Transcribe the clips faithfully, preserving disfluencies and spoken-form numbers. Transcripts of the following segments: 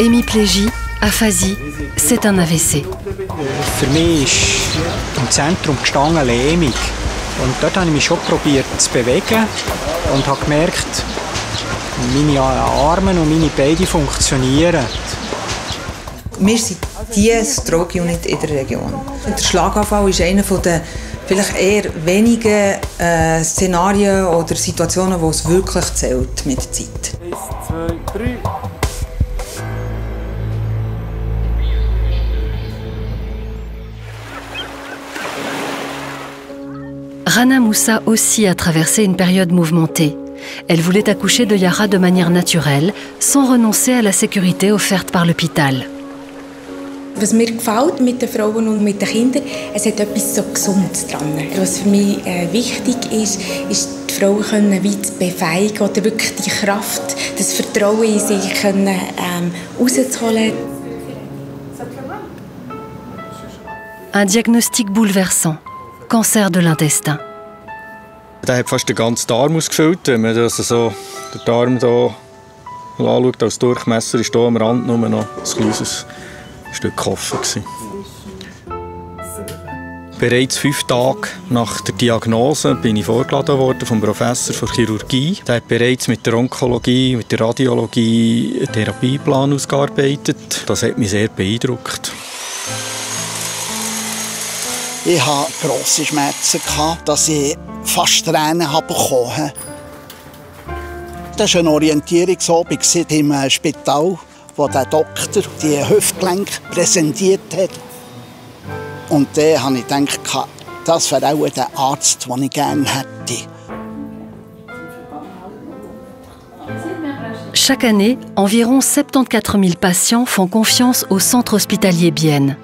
hémiplégie, aphasie, c'est un A V C. Für mich ist im Zentrum gestanden Lähmung. Und dort habe ich mich schon probiert zu bewegen und habe gemerkt, meine Arme und meine Beine funktionieren. Wir sind die Stroke-Unit in der Region. Der Schlaganfall ist einer der vielleicht eher wenigen äh, Szenarien oder Situationen, wo es wirklich zählt mit der Zeit. Eins, zwei, drei. Rana Moussa aussi a traversé une période mouvementée. Elle voulait accoucher de Yara de manière naturelle, sans renoncer à la sécurité offerte par l'hôpital. Was mir gefällt mit den Frauen und mit den Kindern, es hat etwas so Gesundes dran. Was für mich äh, wichtig ist, ist die Frauen können weit zu befähigen oder wirklich die Kraft, das Vertrauen in sich können, ähm, rauszuholen. Un diagnostic bouleversant. Cancer de l'intestin. Der hat fast den ganzen Darm ausgefüllt. Wenn man also so den Darm hier anschaut, als Durchmesser, ist hier am Rand nur noch ein kleines Stück Koffer gewesen. Bereits fünf Tage nach der Diagnose bin ich vorgeladen worden vom Professor für Chirurgie. Der hat bereits mit der Onkologie, mit der Radiologie einen Therapieplan ausgearbeitet. Das hat mich sehr beeindruckt. Ich hatte grosse Schmerzen, dass ich fast Tränen bekommen habe. Das war ein Orientierungsabend im Spital, wo der Doktor die Hüftgelenke präsentiert hat. Und dann habe ich gedacht, das wäre auch der Arzt, den ich gerne hätte. Chaque année, environ soixante-quatorze mille patients font confiance au Centre Hospitalier Bienne.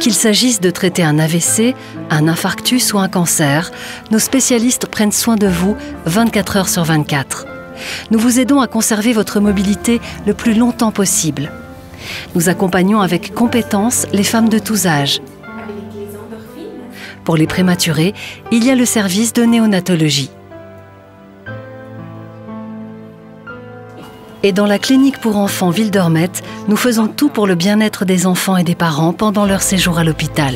Qu'il s'agisse de traiter un A V C, un infarctus ou un cancer, nos spécialistes prennent soin de vous vingt-quatre heures sur vingt-quatre. Nous vous aidons à conserver votre mobilité le plus longtemps possible. Nous accompagnons avec compétence les femmes de tous âges. Pour les prématurés, il y a le service de néonatologie. Et dans la clinique pour enfants Wildermet, nous faisons tout pour le bien-être des enfants et des parents pendant leur séjour à l'hôpital.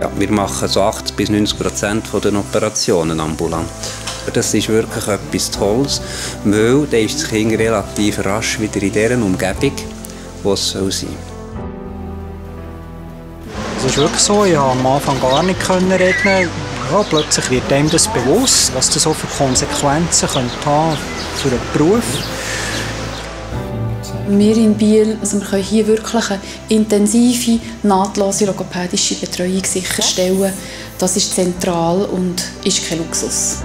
Ja, wir machen so achtzig bis neunzig Prozent von den Operationen ambulant. Das ist wirklich etwas Tolles, weil dann ist das Kind relativ rasch wieder in dieser Umgebung, wo es sein soll. Es ist wirklich so, ich konnte am Anfang gar nicht reden. Ja, plötzlich wird einem das bewusst, was das auch für Konsequenzen könnte haben für einen Beruf. Wir in Biel also wir können hier wirklich eine intensive, nahtlose logopädische Betreuung sicherstellen. Das ist zentral und ist kein Luxus.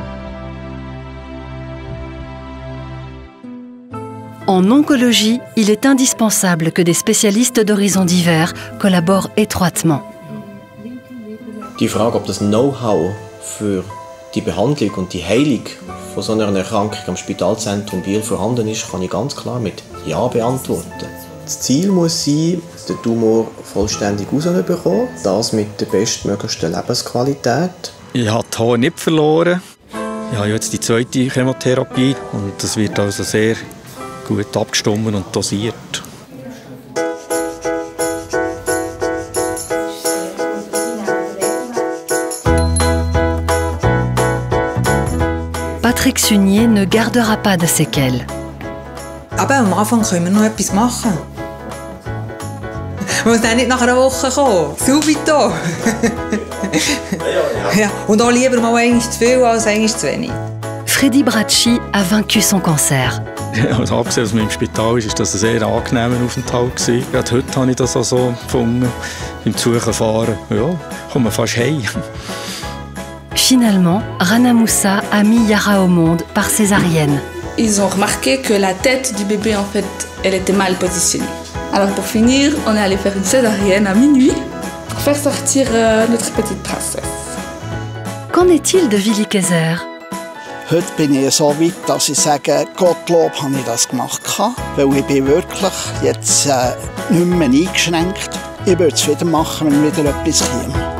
En oncologie, il est indispensable que des spécialistes d'horizons divers collaborent étroitement. Die Frage, ob das Know-how für die Behandlung und die Heilung von so einer Erkrankung am Spitalzentrum Biel vorhanden ist, kann ich ganz klar mit Ja beantworten. Das Ziel muss sein, den Tumor vollständig rauszubekommen, das mit der bestmöglichsten Lebensqualität. Ich habe die Haare nicht verloren. Ich habe jetzt die zweite Chemotherapie und das wird also sehr gut abgestimmt und dosiert. Patrick Sunier ne gardera pas de séquelles. Aber am Anfang können wir noch etwas machen. Man muss dann nicht nach einer Woche kommen. Subito. Ja, und auch lieber mal einmal zu viel als einmal zu wenig. Freddy Bracci a vaincu son cancer. Also, abgesehen, dass man im Spital ist, war das ein sehr angenehmer Aufenthalt. Gerade heute habe ich das auch so gefunden. Im Zuchenfahren. Ja, kommen wir fast heim. Finalement, Rana Moussa a mis Yara au monde par césarienne. Ils ont remarqué que la tête du bébé, en fait, elle était mal positionnée. Alors pour finir, on est allé faire une césarienne à minuit pour faire sortir euh, notre petite princesse. Qu'en est-il de Willy Kaiser? Heute bin ich so weit, dass ich sage, Gottlob habe ich das gemacht, weil ich bin wirklich jetzt äh, nicht mehr eingeschränkt. Ich würde es wieder machen, wenn wieder etwas käme.